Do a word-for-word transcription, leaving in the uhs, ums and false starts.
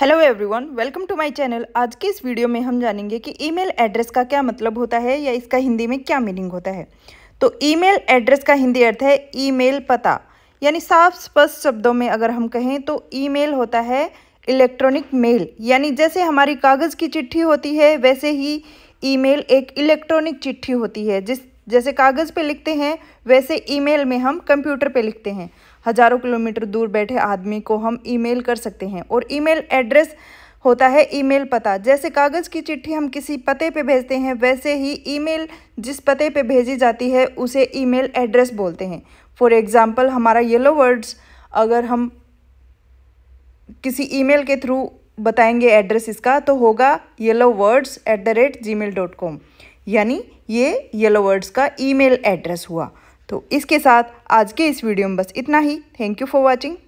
Hello everyone, welcome to my channel. आज के इस वीडियो में हम जानेंगे कि ईमेल एड्रेस का क्या मतलब होता है या इसका हिंदी में क्या मीनिंग होता है। तो ईमेल एड्रेस का हिंदी अर्थ है ईमेल पता, यानी साफ स्पष्ट शब्दों में अगर हम कहें तो ईमेल होता है इलेक्ट्रॉनिक मेल। यानी जैसे हमारी कागज़ की चिट्ठी होती है वैसे ही ईमेल एक इलेक्ट्रॉनिक चिट्ठी होती है। जिस जैसे कागज़ पे लिखते हैं वैसे ईमेल में हम कंप्यूटर पे लिखते हैं। हज़ारों किलोमीटर दूर बैठे आदमी को हम ईमेल कर सकते हैं। और ईमेल एड्रेस होता है ईमेल पता। जैसे कागज़ की चिट्ठी हम किसी पते पे भेजते हैं वैसे ही ईमेल जिस पते पे भेजी जाती है उसे ईमेल एड्रेस बोलते हैं। फॉर एग्ज़ाम्पल, हमारा येलो वर्ड्स अगर हम किसी ईमेल के थ्रू बताएंगे एड्रेस इसका तो होगा yellow words at the rate Gmail dot com. यानी ये येलो वर्ड्स का ईमेल एड्रेस हुआ। तो इसके साथ आज के इस वीडियो में बस इतना ही। Thank you for watching.